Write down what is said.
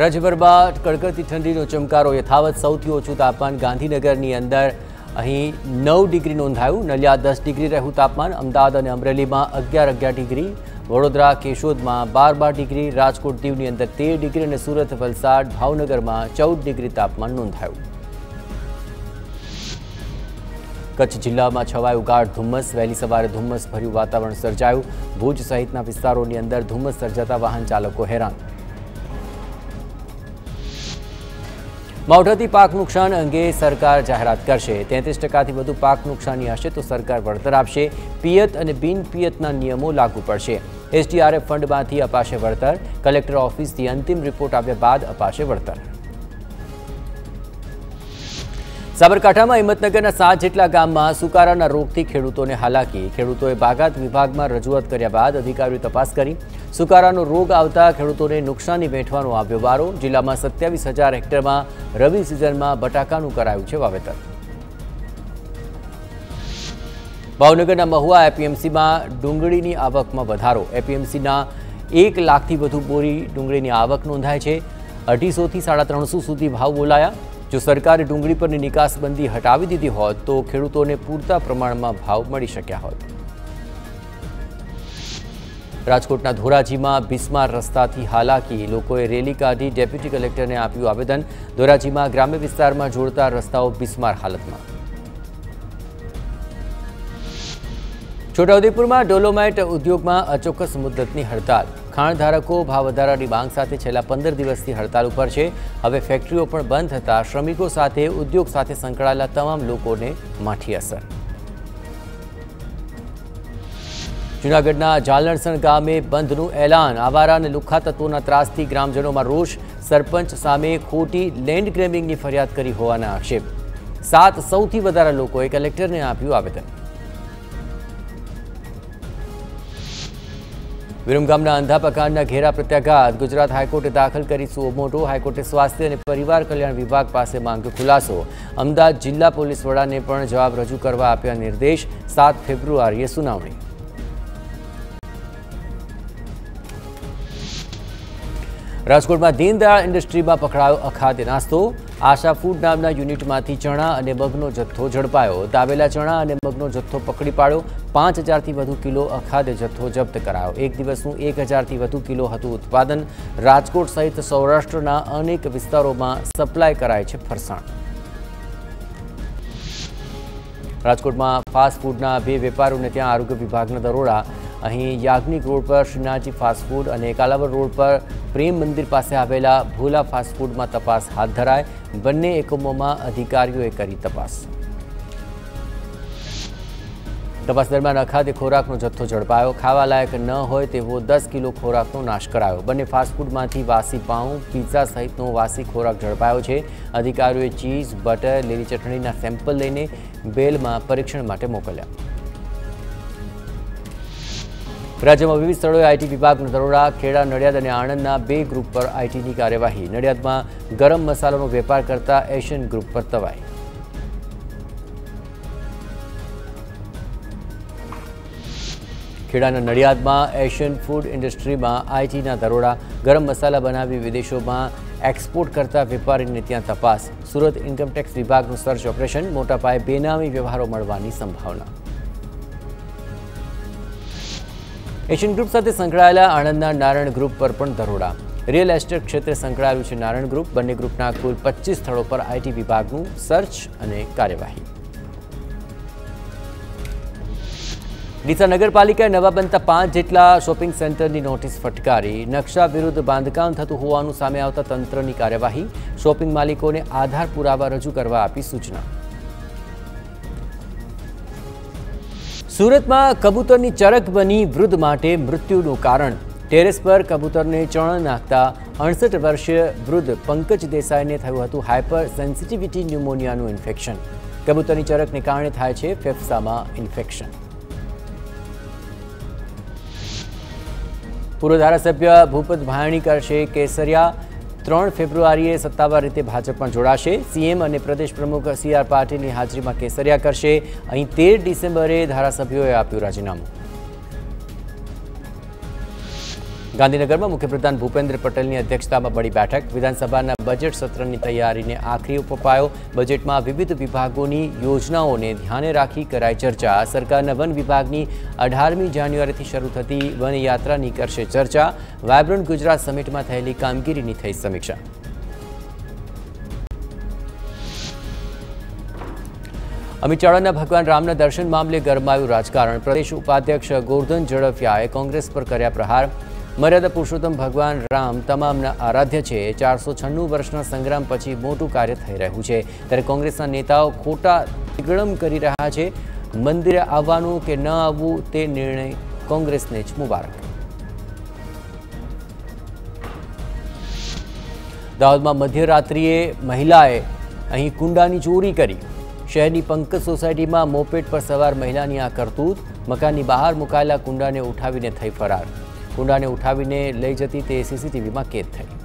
રજવરબા કડકડતી ઠંડીનો ચમકારો યથાવત સૌથી ઓછું તાપમાન ગાંધીનગરની અંદર અહીં 9 ડિગ્રી નોંધાયું નલિયા 10 ડિગ્રી રહ્યું તાપમાન અમદાવાદ અને અમરેલીમાં 11-11 ડિગ્રી વડોદરા કેશોદમાં 12-12 ડિગ્રી રાજકોટ દીવની અંદર 13 ડિગ્રી અને સુરત વલસાડ ભાવનગરમાં 14 ડિગ્રી તાપમાન નોંધાયું કચ્છ જિલ્લામાં છવાયું ગાઢ ધુમ્મસ વહેલી સવારે ધુમ્મસ ભર્યું વાતાવરણ સર્જાયું ભુજ સહિતના વિસ્તારોની અંદર ધુમ્મસ સર્જાતા વાહન ચાલકો હેરાન માવઠાથી પાક નુકસાન અંગે સરકાર જાહેરાત કરશે 33%થી વધુ પાક નુકસાની હશે તો સરકાર વળતર આપશે પિયત અને બિન પિયતના નિયમો લાગુ પડશે એસડીઆરએફ ફંડમાંથી અપાશે વળતર કલેક્ટર ઓફિસથી અંતિમ રિપોર્ટ આવ્યા બાદ અપાશે વળતર સાબરકાંઠામાં હિંમતનગરના 7 જેટલા ગામમાં સુકારાના રોગથી ખેડૂતોને હાલાકી ખેડૂતોએ બાગાયત વિભાગમાં રજૂઆત કર્યા બાદ અધિકારીઓ તપાસ કરી સુકારાનો રોગ આવતા ખેડૂતોને નુકસાની વેઠવાનો આવ્યો વારો જિલ્લામાં 27000 હેક્ટરમાં રવિ સિઝનમાં બટાકાનું કરાયું છે વાવેતર ભાવનગરના મહુવા એપીએમસીમાં ડુંગળીની આવકમાં વધારો એપીએમસીના 1 લાખથી વધુ બોરી ડુંગળીની આવક નોંધાઈ છે 250 થી 350 સુધી ભાવ બોલાયા जो सरकारे डूंगी पर निकासबंदी हटा दीधी होत तो खेडूतों ने पूरता प्रमाण में भाव मिली शक्या होत राजकोटना धोराजी में बिस्मार रस्ता थी हालाकी लोकोए रेली काढ़ी डेप्यूटी कलेक्टर ने आप्युं आवेदन धोराजी में ग्राम्य विस्तार में जोड़ता रस्ताओ बिस्मार हालत में छोटाउदेपुर में डोलोमाइट उद्योग में अचोक्कस मुद्दतनी हड़ताल खाणधारकों भाव वधारानी मांग साथे छेल्ला 15 दिवसथी हड़ताल पर छे हवे फेक्टरीओ पण बंध थता श्रमिकों साथे उद्योग साथे संकळायेला तमाम लोकोने माठी असर जूनागढ़ना जालणसण गामे बंधनुं एलान आवारा अने લુખ્ખા તત્વોના ત્રાસથી ગ્રામજનોમાં रोष सरपंच सामे खोटी लैंड ग्रेबिंगनी फरियाद करी होवाना आक्षेप 7 सौथी वधारे लोकोए कलेक्टरने आप्युं आवेदन विरमगामना अंधा पकाणना घेरा प्रत्याघात गुजरात हाईकोर्टे दाखल करी सुमोटो हाईकोर्टे स्वास्थ्य और परिवार कल्याण विभाग पास मांग्यो खुलासो अमदावाद जिला पोलीस वड़ाने पण जवाब रजू करवा आप्या निर्देश 7 फेब्रुआरीए सुनावणी राजकोट में दीनदयाल इंडस्ट्री में पकड़ायो अखाद्य नास्तो आशा फूड नामना यूनिट में चना और मगनो जत्थो झड़पायो दाबेला चना और मगनो जत्थो पकड़ी पाड्यो 5000 वधु किलो अखाद्य जत्थो जप्त करायो एक दिवसनुं 1000 वधु किलो हतुं उत्पादन राजकोट सहित सौराष्ट्रना अनेक विस्तारों में सप्लाय कराय छे फरसाण राजकोट में फास्टफूडना 2 वेपारीओने त्यां आरोग्य विभागना दरोड़ा અહીં યાજ્ઞિક રોડ પર શ્રીનાથજી ફાસ્ટફૂડ અને કાલાવર રોડ પર પ્રેમ મંદિર પાસે આવેલા ભોલા ફાસ્ટફૂડમાં તપાસ હાથ ધરાય બંને એકમોમાં અધિકારીઓએ કરી તપાસ દરમિયાન અખાદ્ય ખોરાકનો જથ્થો ઝડપાયો ખાવાલાયક ન હોય તેવો 10 કિલો ખોરાકનો નાશ કરાયો બંને ફાસ્ટફૂડમાંથી વાસી પાઉં પિઝા સહિતનો વાસી ખોરાક ઝડપાયો છે અધિકારીઓએ ચીઝ બટર લીલી ચટણીના સેમ્પલ લઈને બેલમાં પરીક્ષણ માટે મોકલ્યા राज्य में विविध स्थलों आईटी विभाग दरोड़ा खेड़ा नड़ियाद और आणंदना 2 ग्रुप पर आईटी की कार्यवाही नड़ियाद में गरम मसालों वेपार करता एशियन ग्रुप पर तवाई खेड़ा नड़ियाद में एशियन फूड इंडस्ट्री में आईटी दरोड़ा गरम मसाला बनावी विदेशों में एक्सपोर्ट करता वेपारी ने त्यां तपास सूरत इन्कमटेक्स विभाग सर्च ऑपरेशन मोटा पाये बेनामी व्यवहारों मळवानी संभावना एशियन ग्रुप साथ संकळायेला आणंदना नारायण ग्रुप पर पण दरोड़ा रियल एस्टेट क्षेत्र संकळायेलुं छे नारायण ग्रुप बने ग्रुपना कुल 25 स्थलों पर आईटी विभागनुं सर्च अने कार्यवाही ડીસા નગરપાલિકાએ નવા બનતા 5 જેટલા શોપિંગ સેન્ટરની નોટિસ ફટકારી નકશા વિરુદ્ધ બાંધકામ થતું હોવાનું સામે આવતા તંત્રની કાર્યવાહી શોપિંગ માલિકોને આધાર પુરાવા રજૂ કરવા આપી સૂચના सूरत में कबूतर की चरक बनी वृद्ध माटे मृत्युनु कारण टेरेस पर कबूतर ने चण नाखता 68 वर्षीय वृद्ध पंकज देसाई ने थयुं हतुं हाइपर सेंसिटिविटी न्यूमोनियानु इन्फेक्शन कबूतर की चरक ने कारण थाय छे फेफसामां इन्फेक्शन पूर्व धारासभ्य भूपत भायाणी करशे केसरिया 3 फेब्रुआरीए सत्तावार रीते भाजप में जोड़ाशे सीएम और प्रदेश प्रमुख सीआर पाटिल की हाजरी में केसरिया करशे अहीं 13 डिसेम्बरे धारासभ्योए आप्युं राजीनामु गांधीनगर में मुख्यमंत्री भूपेन्द्र पटेल की अध्यक्षता में बड़ी बैठक। विधानसभा बजेट सत्र की तैयारी ने आखरी उपायो। बजेट में विविध विभागों की योजनाओं ने ध्यान राखी कराई चर्चा। सरकार वन विभाग की 18 जान्युआरी थी शुरू थती वन यात्रा की करशे चर्चा। वाइब्रंट गुजरात समिट में थयेली कामगीरी की थई समीक्षा। अमित चावड़ा भगवान रामना दर्शन मामले गरमायु राजकारण। प्रदेश उपाध्यक्ष गोवर्धन झड़फियाए कांग्रेस पर कर्या प्रहार। मर्यादा पुरुषोत्तम भगवान राम तमामना आराध्य है। 496 वर्षना संग्राम पछी मोटू कार्य थई रह्यु छे, त्यारे कांग्रेसना नेताओ खोटा तिगड़म करी रह्या छे। मंदिरे आववानुं के न आववुं ते निर्णय कांग्रेसने ज मुबारक। दाहोदमां मध्यरात्रिए महिलाए अहीं कुंडानी चोरी करी। शहर की पंकज सोसायटी में मोपेड पर सवार महिला की आ करतूत। मकान की बहार मुकायेला कुंडा ने उठावीने थई फरार। कुंडा ने उठावीने लई जती ते सीसीटीवी में कैद थई।